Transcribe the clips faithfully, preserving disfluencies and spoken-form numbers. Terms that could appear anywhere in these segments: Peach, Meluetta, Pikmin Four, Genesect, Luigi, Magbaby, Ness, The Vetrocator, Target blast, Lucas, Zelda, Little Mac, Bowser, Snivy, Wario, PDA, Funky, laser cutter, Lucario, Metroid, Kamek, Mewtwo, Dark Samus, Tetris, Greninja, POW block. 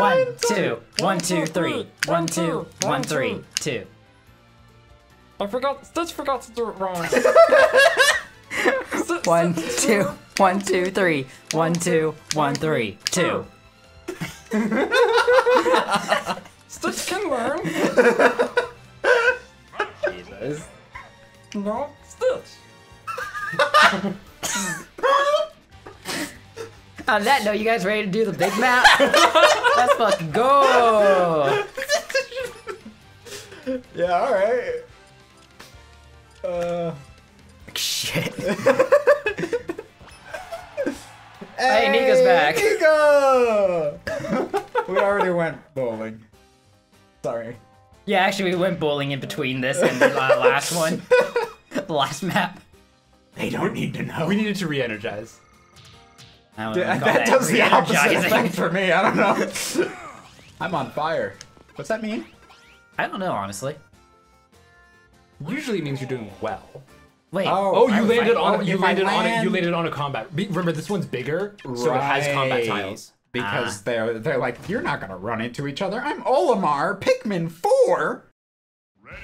One, two, one, two, three, one, two, one, three, two. I forgot, just forgot to do it wrong. One, two, one, two, three, one, two, one, three, two. Stitch can learn. Jesus. No, Stitch. On that note, you guys ready to do the big map? Let's fucking go. Yeah, all right. Uh. Shit. Hey, hey, Nika's back. Nika! We already went bowling. Sorry. Yeah, actually, we went bowling in between this and the uh, last one. The last map. They don't need to know. We needed to re-energize. I don't Dude, know. I that, that does the opposite thing for me. I don't know. I'm on fire. What's that mean? I don't know, honestly. Usually it means you're doing well. Wait. Oh, oh you landed I, on you landed on a, you landed on a combat. Be, remember this one's bigger, so right. It has combat tiles. Because ah. they're they're like you're not gonna run into each other. I'm Olimar, Pikmin Four. Ready?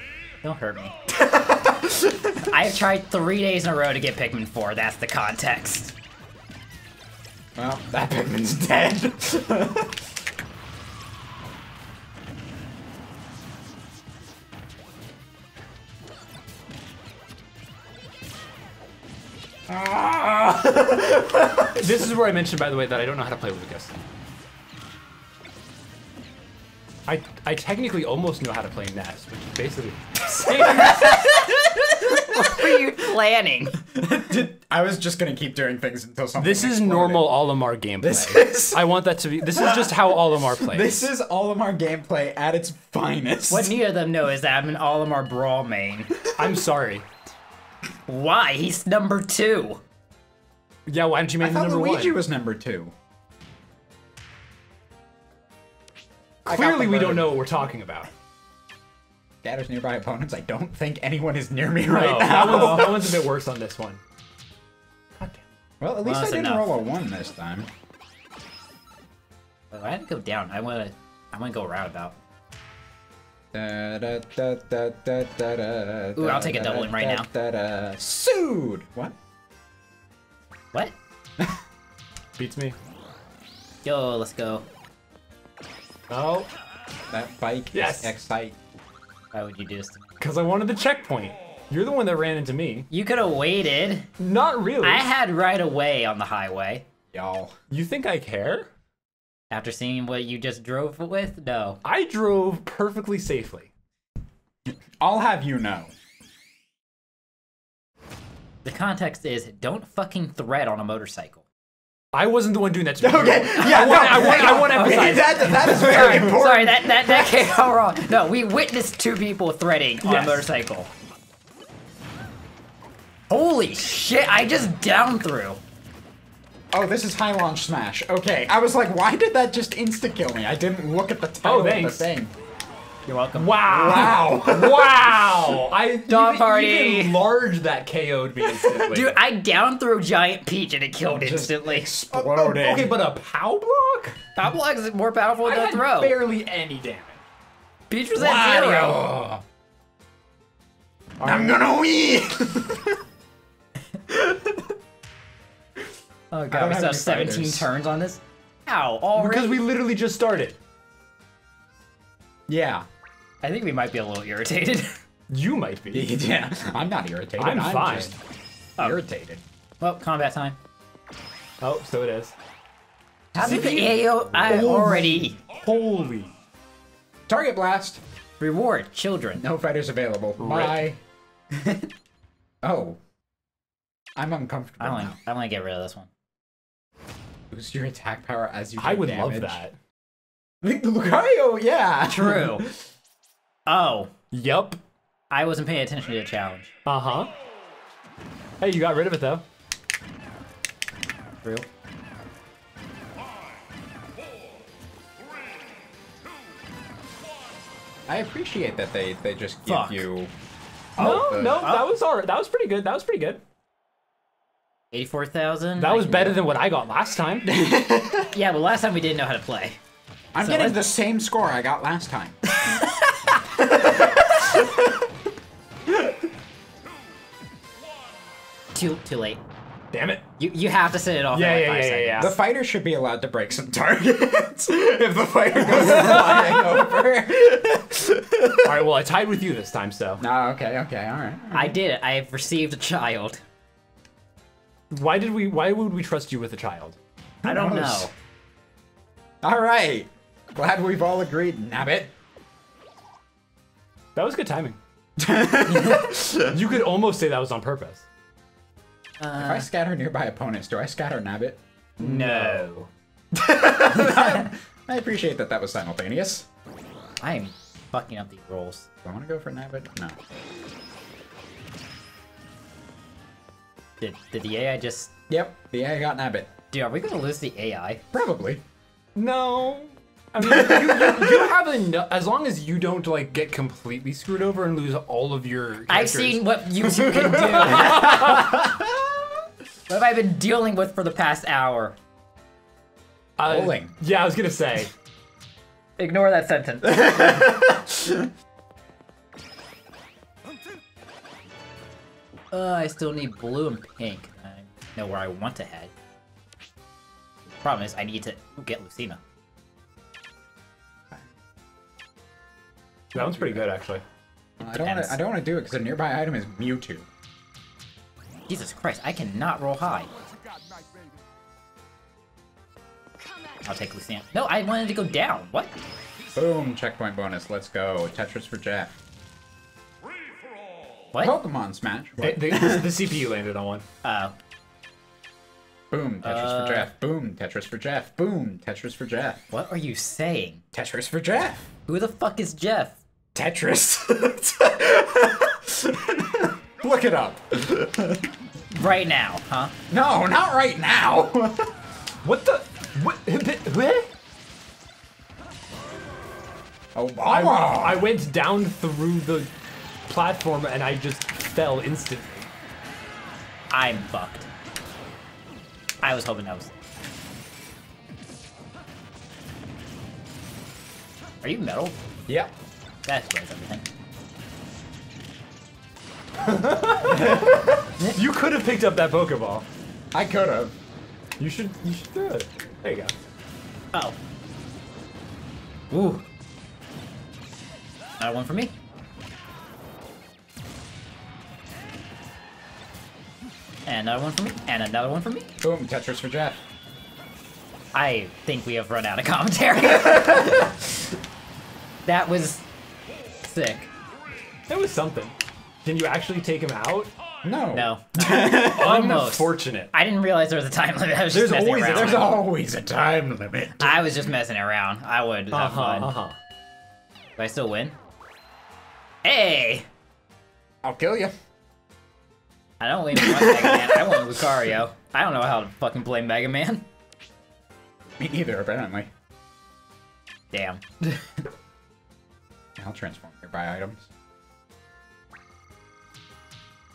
Don't hurt me. I have tried three days in a row to get Pikmin Four. That's the context. Well, that Pikmin's dead. Ah! This is where I mentioned, by the way, that I don't know how to play Lucas. I I technically almost know how to play Ness, which is basically the same. What were you planning? Did, I was just gonna keep doing things until something. This is exploded. Normal Olimar gameplay. This is... I want that to be. This is just how Olimar plays. This is Olimar gameplay at its finest. What neither of them know is that I'm an Olimar brawl main. I'm sorry. Why? He's number two. Yeah, why didn't you make him number Luigi one? Luigi was number two. Clearly we don't know what we're talking about. Scatters nearby opponents. I don't think anyone is near me right no, now. That one's, that one's a bit worse on this one. God damn. Well, at least well, I didn't enough. roll a one this time. Well, I had to go down. I want to I wanna go roundabout. Da, da, da, da, da, da, Ooh, I'll take a double in right da, now. Da, da, da. Sued! What? What? Beats me. Yo, let's go. Oh. That bike yes. is excite. Why would you do this to me? Because I wanted the checkpoint. You're the one that ran into me. You could have waited. Not really. I had right away on the highway. Y'all. You think I care? After seeing what you just drove with? No. I drove perfectly safely. I'll have you know. The context is, don't fucking thread on a motorcycle. I wasn't the one doing that to you. Okay, yeah, I no, want, I want, I want to emphasize. That, that is very important. Sorry, that, that, that came out wrong. No, we witnessed two people threading yes. on a motorcycle. Holy shit, I just downed through. Oh, this is high launch smash. Okay, I was like, why did that just insta kill me? I didn't look at the title oh, of the thing. You're welcome. Wow! Wow! Wow! I Dog party. Even large that K O'd me instantly. Dude, I down threw giant Peach and it killed it instantly. Exploded. Okay, but a POW block? POW block is more powerful than a throw. Barely any damage. Peach was wow. at zero. Right. I'm gonna win. Oh god, we still have seventeen fighters. Turns on this? How? Already? Because we literally just started. Yeah. I think we might be a little irritated. You might be. Yeah. I'm not irritated. I'm, I'm fine. Just oh. irritated. Well, combat time. Oh, so it is. How did the A O I already... Holy. Target blast. Reward, children. No fighters available. Bye. Oh. I'm uncomfortable I now. I want to get rid of this one. Boost your attack power as you. I would damage. love that. Lucario, yeah. True. Oh. Yup. I wasn't paying attention to the challenge. Uh huh. Hey, you got rid of it though. True. I appreciate that they they just give Fuck. you. No, the... no, that was alright. That was pretty good. That was pretty good. eighty-four thousand? That was better than what I got last time. Yeah, but last time we didn't know how to play. I'm so getting the same score I got last time. too too late. Damn it. You you have to set it off. Yeah, in like yeah, five yeah, seconds. yeah. The fighter should be allowed to break some targets if the fighter goes flying over. All right, well, I tied with you this time, so. Oh, okay, okay, all right. All right. I did it. I've received a child. Why did we why would we trust you with a child? I don't know. All right. Glad we've all agreed, Nabbit. That was good timing. You could almost say that was on purpose. Uh, if I scatter nearby opponents, do I scatter Nabbit? No. I, I appreciate that that was simultaneous. I am fucking up these rolls. Do I want to go for Nabbit? No. Did, did the A I just... Yep, the A I got Nabbit. Dude, are we going to lose the A I? Probably. No. I mean, you, you, you have enough, as long as you don't like get completely screwed over and lose all of your characters. I've seen what you two can do. What have I been dealing with for the past hour? Uh, Rolling. Yeah, I was going to say. Ignore that sentence. Uh, I still need blue and pink. I know where I want to head. The problem is I need to get Lucina. That one's pretty good, actually. Uh, I don't wanna, I don't want to do it because the nearby item is Mewtwo. Jesus Christ, I cannot roll high. I'll take Lucina. No, I wanted to go down. What? Boom, checkpoint bonus. Let's go. Tetris for Jack. What? Pokemon Smash. What? They, they, the C P U landed on one. Uh-oh. Boom, Tetris uh, for Jeff. Boom, Tetris for Jeff. Boom, Tetris for Jeff. What are you saying? Tetris for Jeff. Who the fuck is Jeff? Tetris. Look it up. Right now, huh? No, not right now. What the? What? Oh, wow. I, I went down through the platform and I just fell instantly. I'm fucked. I was hoping that was... Are you metal? Yeah. That explains everything. You could have picked up that Pokeball. I could have. You should you should do it. There you go. Uh oh. Ooh. That one for me. And another one for me, and another one for me. Boom, Tetris for Jeff. I think we have run out of commentary. That was sick. That was something. Can you actually take him out? No. No. Almost. Unfortunate. I didn't realize there was a time limit. I was just there's messing always around. There's always a time limit. I was just messing around. I would uh-huh, have fun. Uh-huh. Do I still win? Hey! I'll kill you. I don't lean on Mega Man, I want Lucario. I don't know how to fucking play Mega Man. Me either, apparently. Damn. I'll transform nearby items.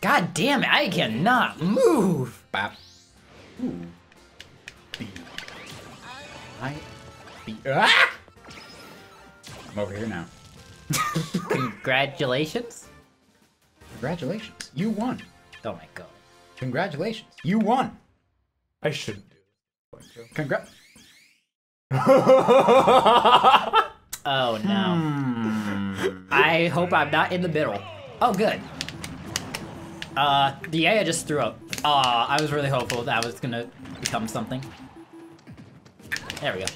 God damn it, I cannot move! Bap. Ooh. B. I. B. Ah! I'm over here now. Congratulations? Congratulations, you won. Oh my god. Congratulations. You won. I shouldn't do it. Congrats. Oh no. Hmm. I hope I'm not in the middle. Oh good. Uh, the A I just threw up. Aw, uh, I was really hopeful that was gonna become something. There we go.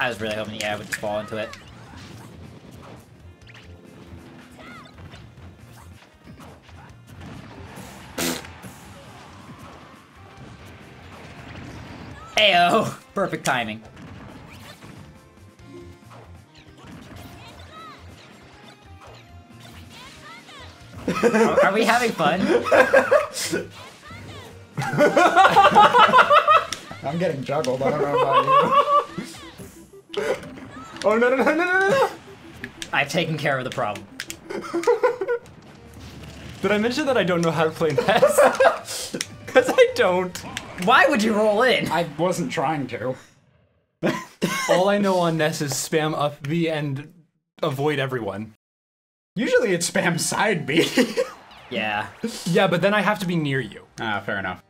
I was really hoping the A I would just fall into it. Ayo! Perfect timing. Are, are we having fun? I'm getting juggled, I don't know about you. Oh no no no no no no! I've taken care of the problem. Did I mention that I don't know how to play Ness? Because I don't. Why would you roll in? I wasn't trying to. All I know on Ness is spam up B and avoid everyone. Usually it's spam side B. Yeah. Yeah, but then I have to be near you. Ah, uh, fair enough.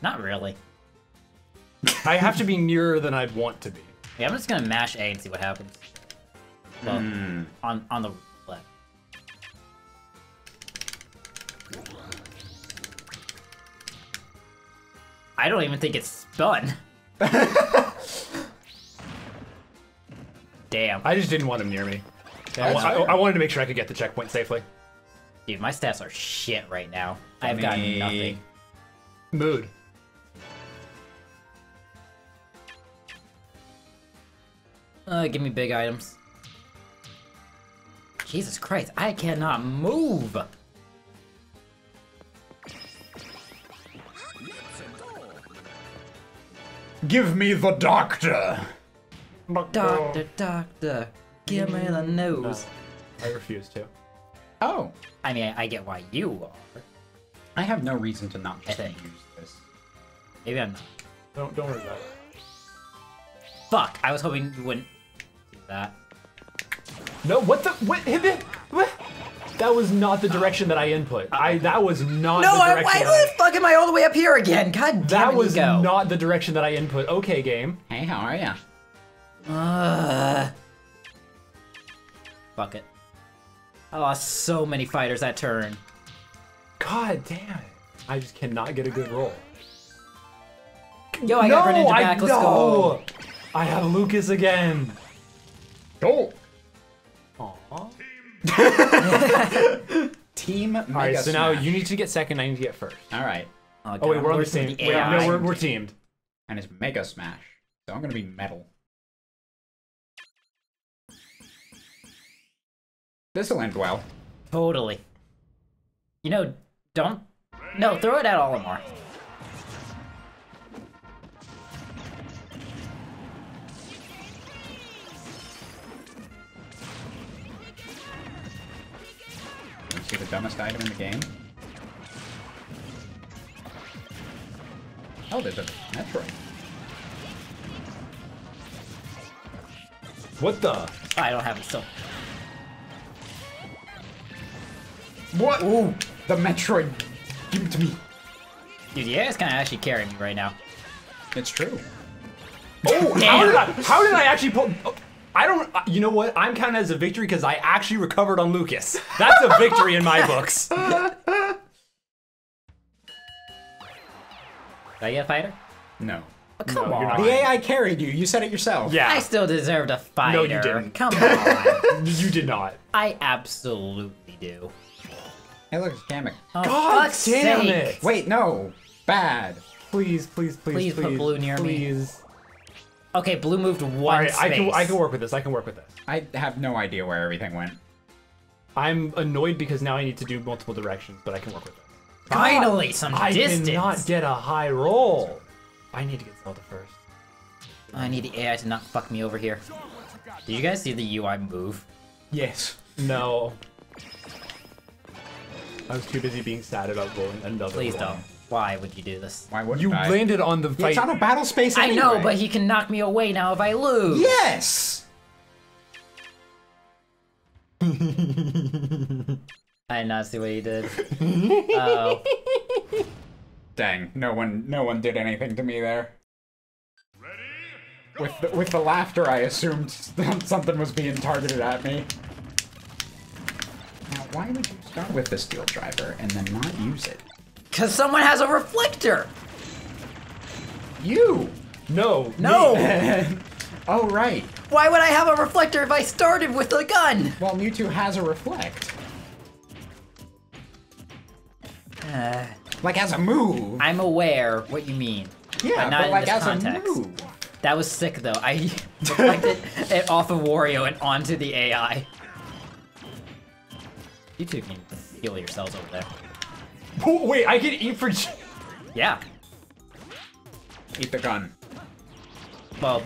Not really. I have to be nearer than I'd want to be. Yeah, I'm just gonna mash A and see what happens. Well, mm. on, on the left. I don't even think it's spun. Damn. I just didn't want him near me. Yeah, I, I, I wanted to make sure I could get the checkpoint safely. Dude, my stats are shit right now. I have gotten nothing. Mood. Uh, give me big items. Jesus Christ, I cannot move! Give me the doctor! Doctor, doctor, give me the nose. No, I refuse to. Oh! I mean, I get why you are. I have no reason to not use this. Maybe I'm not. Don't, don't worry about it. Fuck! I was hoping you wouldn't do that. No, what the? What? What? That was not the direction that I input. I that was not. No, the direction I, why I, the fuck am I all the way up here again? God damn it! That was go. not the direction that I input. Okay, game. Hey, how are ya? Uh. Fuck it. I lost so many fighters that turn. God damn it! I just cannot get a good roll. Yo, I no, got Greninja back. I, Let's no. go. I have Lucas again. Go. Oh. Aww. Team. All right. So now you need to get second. I need to get first. All right. Oh, oh wait, we're on the same. Wait, no, we're we're teamed. And it's Mega Smash. So I'm gonna be metal. This will end well. Totally. You know, don't. No, throw it at Olimar. The dumbest item in the game. Oh, there's a Metroid. What the? I don't have it still. What? Ooh, the Metroid. Give it to me. Dude, yeah, it's kind of actually carrying me right now. It's true. Oh, how did I? How did I actually pull? Oh. I don't, you know what? I'm counting as a victory because I actually recovered on Lucas. That's a victory in my books. Did I get a fighter? No. Oh, come no, on. The A I carried you. You said it yourself. Yeah. I still deserved a fighter. No, you didn't. Come on. You did not. I absolutely do. Hey, look, it's Kamek. Oh, God damn it. Wait, no. Bad. Please, please, please, please. Please put blue near please. me. Please. Okay, blue moved one All right, space. I can, I can work with this, I can work with this. I have no idea where everything went. I'm annoyed because now I need to do multiple directions, but I can work with this. Finally, God, some I distance! I did not get a high roll! I need to get Zelda first. I need the A I to not fuck me over here. Did you guys see the U I move? Yes. No. I was too busy being sad about rolling another Please roll. don't. Why would you do this? Why would you I? landed on the fight? It's on a battle space anyway. I know, but he can knock me away now if I lose. Yes! I did not see what he did. Uh oh. Dang, no one no one did anything to me there. Ready? With the, with the laughter, I assumed something was being targeted at me. Now, why would you start with the steel driver and then not use it? Cause someone has a reflector! You! No! No! Oh, right. Why would I have a reflector if I started with a gun? Well, Mewtwo has a reflect. Uh, like, as a move. I'm aware what you mean. Yeah, but, not but like, as context. a move. That was sick, though. I reflected it off of Wario and onto the A I. You two can heal yourselves over there. Oh, wait, I can eat for. Yeah. Eat the gun. Well.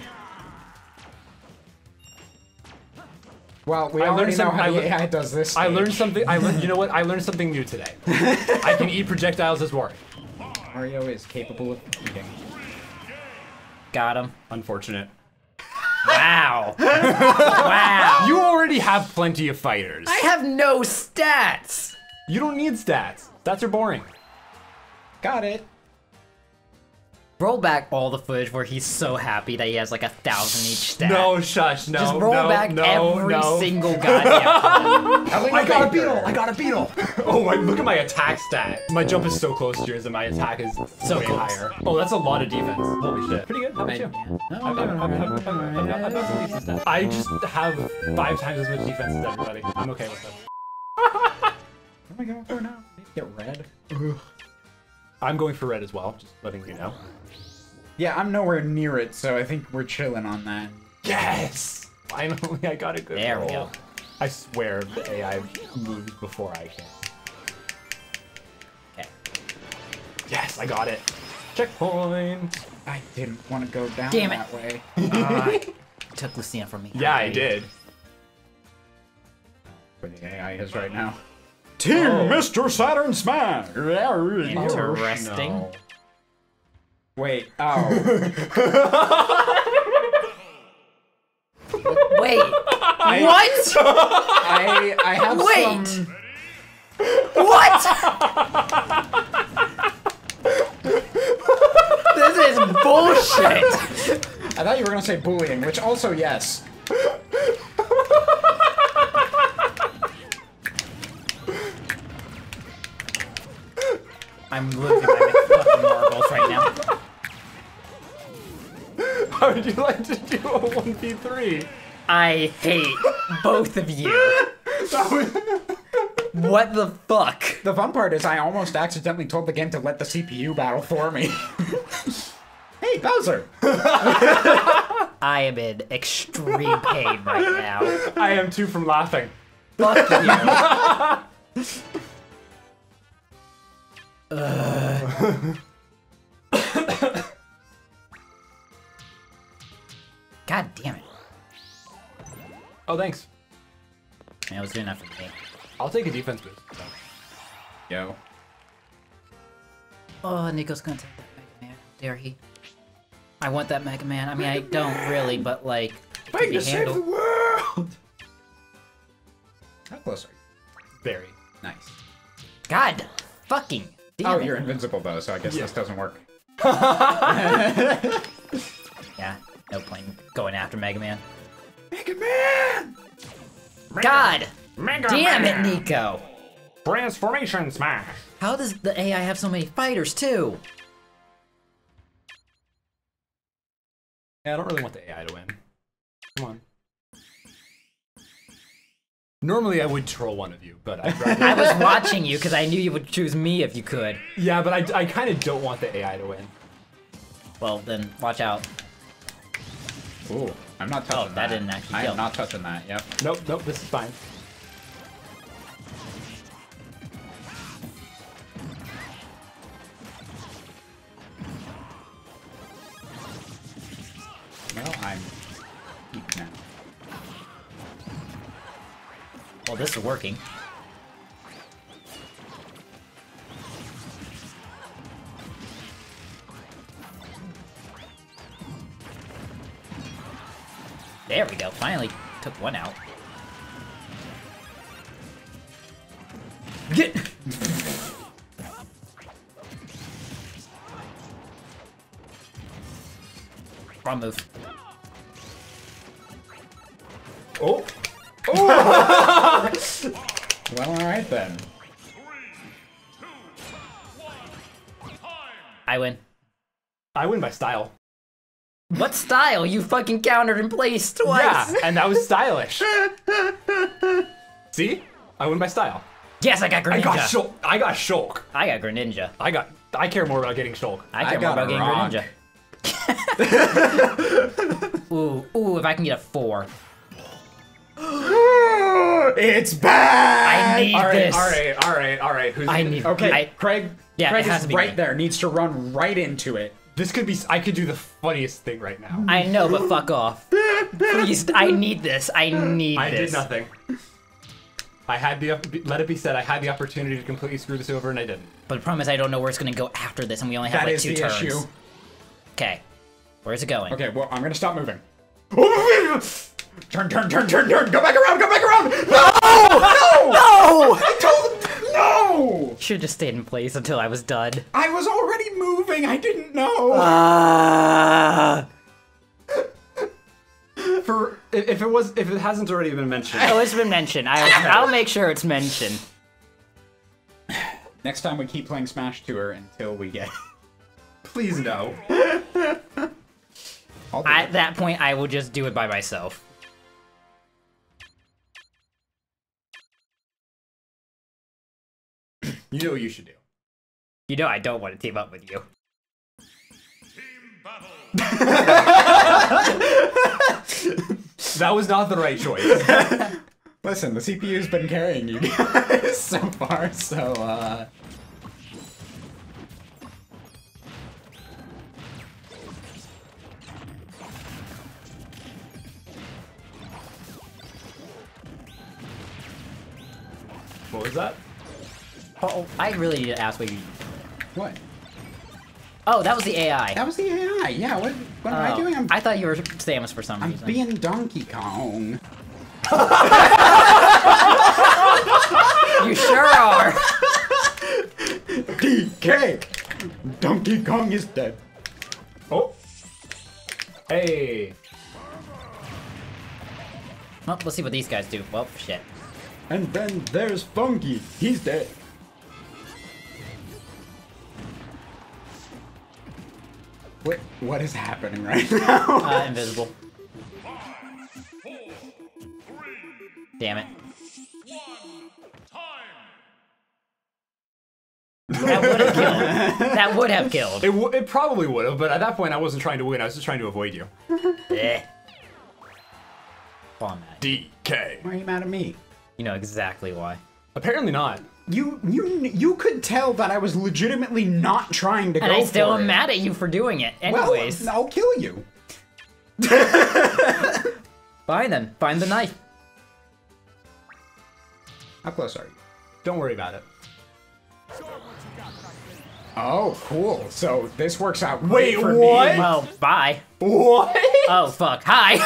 Well, we I already learned know how the A I does this. Stage. I learned something. I learned. You know what? I learned something new today. I can eat projectiles as Wario. Mario is capable of eating. Got him. Unfortunate. Wow. Wow. You already have plenty of fighters. I have no stats. You don't need stats. Stats are boring. Got it. Roll back all the footage where he's so happy that he has like a thousand each stat. No, shush, no, Just roll no, back no, every no. single goddamn one. I got a beetle, I got a beetle. Oh, my, look at my attack stat. My jump is so close to yours and my attack is so way close. higher. Oh, that's a lot of defense. Holy shit. Pretty good, how about you? I just have five times as much defense as everybody. I'm okay with it. What am I going for now? Get red. Ugh. I'm going for red as well, just letting you know. Yeah, I'm nowhere near it, so I think we're chilling on that. Yes! Finally, I got a good there roll. We go. I swear the A I moves before I can. Okay. Yes, I got it. Checkpoint. I didn't want to go down Damn it. that way. Uh, took Lucina from me. Yeah, I, I did. Where the A I is right now. Team oh. Mister Saturn Smash! Interesting. No. Wait, oh. Wait, I, what? I, I have Wait. some... What? This is bullshit. I thought you were gonna say bullying, which also, yes. I'm losing my fucking marbles right now. How would you like to do a one v three? I hate both of you. What the fuck? The fun part is I almost accidentally told the game to let the C P U battle for me. Hey, Bowser! I am in extreme pain right now. I am too from laughing. Fuck you. Uh. God damn it. Oh, thanks. That was good enough for me. I'll take a defense boost. So. Yo. Oh, Nico's gonna take that Mega Man. Dare he? I want that Mega Man. I mean, Mega I don't Man. really, but like. Fight to save the world! How close are you? Very. Nice. God fucking. Damn oh, it. You're invincible though, so I guess yeah. this doesn't work. Yeah, no point going after Mega Man. Mega Man! God! Mega Damn Man. it, Nico! Transformation smash! How does the A I have so many fighters too? Yeah, I don't really want the A I to win. Come on. Normally I would troll one of you, but I'd rather... I was watching you because I knew you would choose me if you could. Yeah, but I, I kind of don't want the A I to win. Well, then watch out. Ooh, I'm not touching that. Oh, that, that didn't actually kill. I am not touching that, yep. Nope, nope, this is fine. Well, I'm weak now. Well, this is working. There we go, finally took one out. Get! Wrong move. Oh! Well, alright then. I win. I win by style. What style? You fucking countered and placed twice! Yeah, and that was stylish. See? I win by style. Yes, I got Greninja. I got Shulk. I got Shulk. I got Greninja. I got- I care more about getting Shulk. I care I got more about rock. getting Greninja. Ooh, ooh, if I can get a four. It's bad. I need all right, this. All right, all right, all right. Who's I need. Okay, I, Craig. Yeah, Craig it has is to be right me. there. Needs to run right into it. This could be. I could do the funniest thing right now. I know, but fuck off. Please, I need this. I need I this. I did nothing. I had the. Let it be said. I had the opportunity to completely screw this over, and I didn't. But the problem is, I don't know where it's gonna go after this, and we only have that like two turns. That is the issue. Okay. Where's it going? Okay, well, I'm gonna stop moving. Turn, turn, turn, turn, turn! Go back around, go back around! No! No! No! I told him, no! Should've just stayed in place until I was done. I was already moving, I didn't know! Uh... For, if it was, if it hasn't already been mentioned. Oh, it's been mentioned. I, I'll make sure it's mentioned. Next time we keep playing Smash Tour until we get... Please no. At that point, I will just do it by myself. You know what you should do. You know I don't want to team up with you. Team battle. That was not the right choice. Listen, the C P U's been carrying you guys so far, so, uh... What was that? Uh-oh. I really need to ask what you... What? Oh, that was the A I. That was the A I, yeah. What, what am oh. I doing? I'm... I thought you were Samus for some I'm reason. I'm being Donkey Kong. You sure are. D K! Donkey Kong is dead. Oh. Hey. Well, let's see what these guys do. Well, shit. And then there's Funky. He's dead. What, what is happening right now? Uh, invisible. Five, four, three, Damn it. One time. That would have killed. That would have killed. It, w it probably would have, but at that point I wasn't trying to win, I was just trying to avoid you. Yeah. Come on, Matt. D K. Why are you mad at me? You know exactly why. Apparently not. You you you could tell that I was legitimately not trying to and go for it. And I still am it. mad at you for doing it. Anyways, well, I'll kill you. Fine then. Find the knife. How close are you? Don't worry about it. Oh, cool. So this works out. Wait, for what? Me. Well, bye. What? Oh fuck. Hi.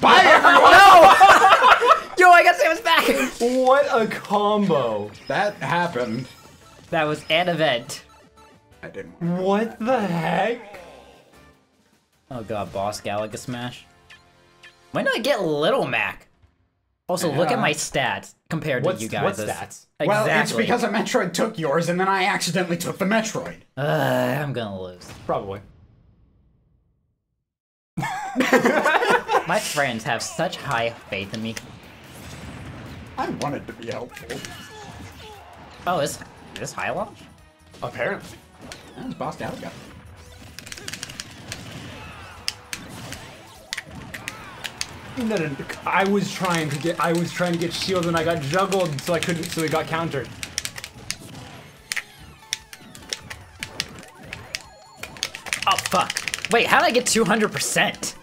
Bye everyone. No. Yo, I got Samus back! What a combo. That happened. That was an event. I didn't want to What the heck? Oh god, Boss Galaga Smash. Why not get Little Mac? Also, yeah. Look at my stats compared what's, to you guys. What stats? Exactly. Well, it's because a Metroid took yours, and then I accidentally took the Metroid. Uh, I'm gonna lose. Probably. My friends have such high faith in me. I wanted to be helpful. Oh, is, is this high launch? Apparently. That was Boss Galaga. No, no, no, I was trying to get I was trying to get shield and I got juggled, so I couldn't, so it got countered. Oh fuck! Wait, how did I get two hundred percent?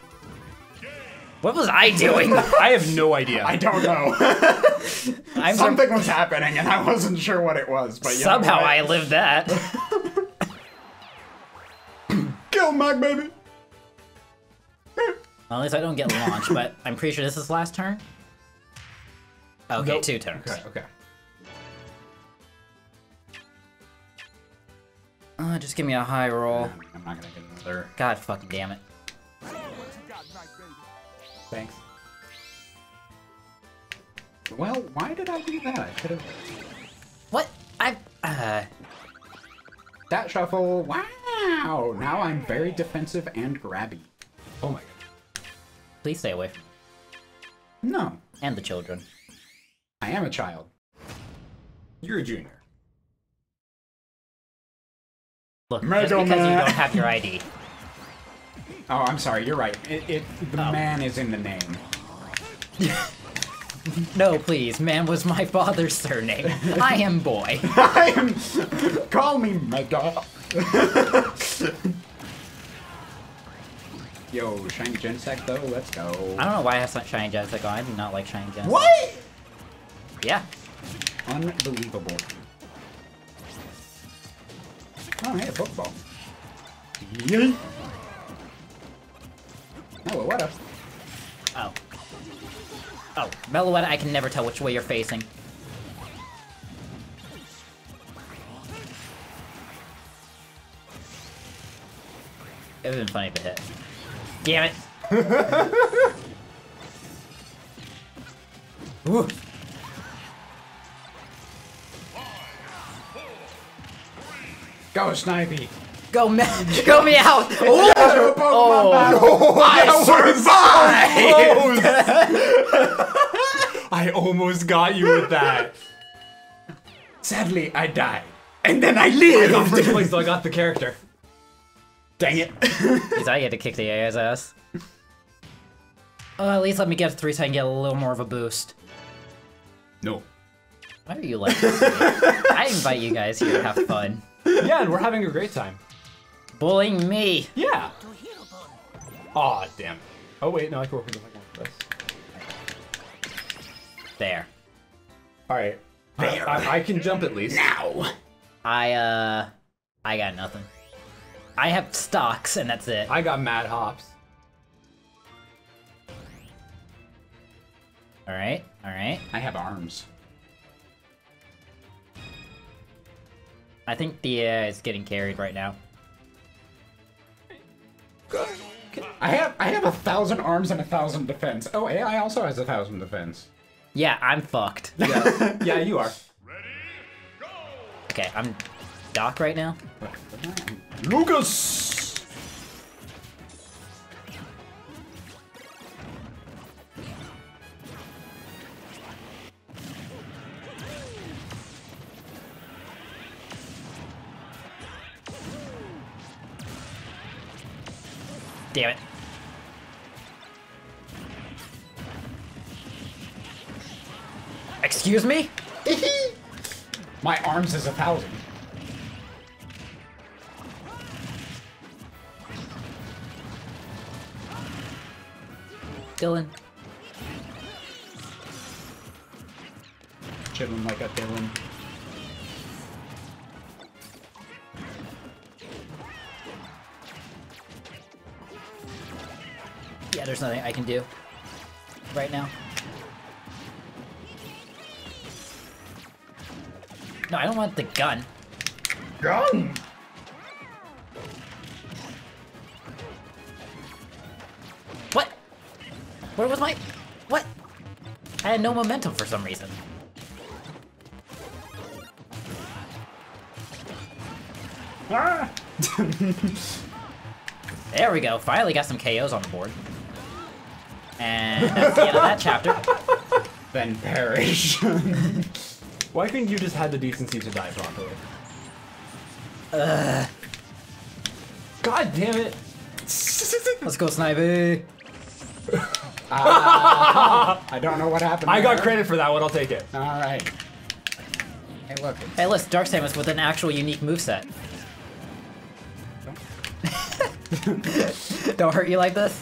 What was I doing? I have no idea. I don't know. I'm Something was happening and I wasn't sure what it was, but somehow I lived that. Kill Magbaby. Well, at least I don't get launched, but I'm pretty sure this is last turn. Okay, nope. Two turns. Okay, okay. Uh, just give me a high roll. I'm not gonna get another. God fucking damn it. Thanks. Well, why did I do that? I could have. What? I. Uh. That shuffle. Wow! Now I'm very defensive and grabby. Oh my god. Please stay away from me. No. And the children. I am a child. You're a junior. Look, Mega just because Man. You don't have your I D. Oh, I'm sorry, you're right. It, it the oh. man is in the name. No, please, man was my father's surname. I am boy. I am... Call me Mega. Yo, shiny Genesect though, let's go. I don't know why I have shiny Genesect on. I do not like shiny Genesect. What? Yeah. Unbelievable. Oh, hey, a football. Yeah. Meluetta. Oh. Oh, Meluetta, I can never tell which way you're facing. It would've been funny if it hit. Damn it! Ooh. Go, Snivy! Go, me go me out! Oh, oh. I survived! I almost got you with that. Sadly, I died, and then I lived. I got first place, so I got the character. Dang it! Because I had to kick the A I's ass. Oh, at least let me get three so I can get a little more of a boost. No. Why are you like this? I invite you guys here to have fun. Yeah, and we're having a great time. Bullying me. Yeah. Aw, oh, damn. Oh, wait, no, I can work with this. There. Alright. There. I, I, I can jump at least. Now! I, uh... I got nothing. I have stocks, and that's it. I got mad hops. Alright, alright. I have arms. I think the uh, is getting carried right now. I have I have a thousand arms and a thousand defense. Oh, A I also has a thousand defense. Yeah, I'm fucked. Yeah, yeah you are. Ready, go. Okay, I'm Doc right now. Lucas. Damn it. Excuse me? My arms is a thousand. Dylan. Chilling like a Dylan. Yeah, there's nothing I can do right now. No, I don't want the gun. Gun! What? Where was my... What? I had no momentum for some reason. Ah! There we go. Finally got some K Os on the board. And that's the end of that chapter. Then perish. Why couldn't you just have the decency to die properly? Ugh. God damn it! Let's go, Snivy! uh, I don't know what happened. I there. got credit for that one, I'll take it. Alright. Hey, look. Hey, listen, Dark Samus with an actual unique moveset. Don't hurt you like this.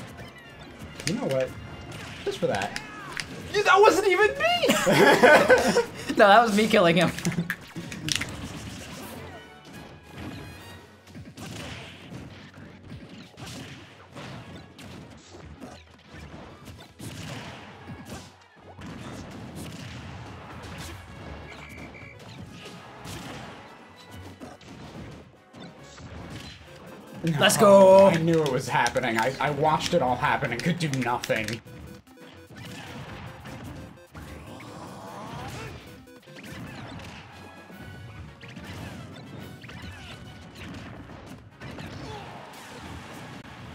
You know what? Just for that. That wasn't even me! No, that was me killing him. No, let's go! I knew it was happening. I, I watched it all happen and could do nothing.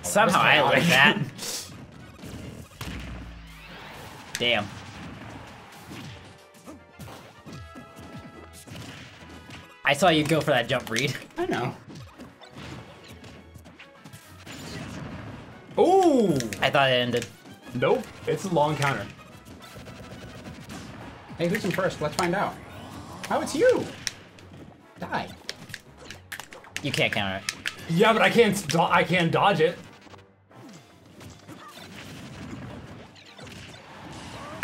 Somehow I like that. Damn. I saw you go for that jump read. I know. Ooh! I thought it ended. Nope. It's a long counter. Hey, who's in first? Let's find out. Oh, it's you! Die. You can't counter it. Yeah, but I can't. I can't dodge it.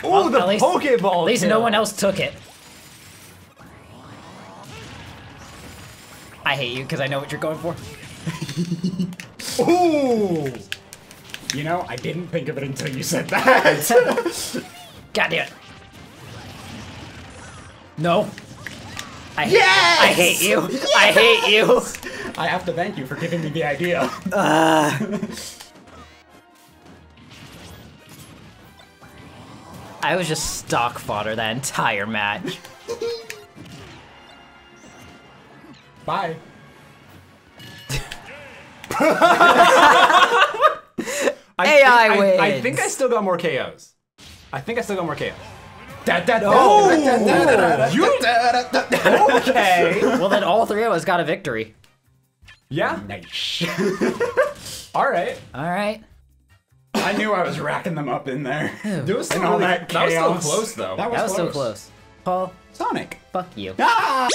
Oh, well, the Pokeball! At least kill. No one else took it. I hate you because I know what you're going for. Ooh! You know, I didn't think of it until you said that. God damn it. No. I hate, yes! I hate you. Yes! I hate you. I have to thank you for giving me the idea. Uh, I was just stock fodder that entire match. Bye. I A I think, wins. I, I think I still got more K Os. I think I still got more K Os. Oh! Okay. Well, then all three of us got a victory. Yeah. Nice. All right. All right. I knew I was racking them up in there. Dude, was and all really, that, that was so close, though. That was, that was close. so close. Paul. Sonic. Fuck you. Ah!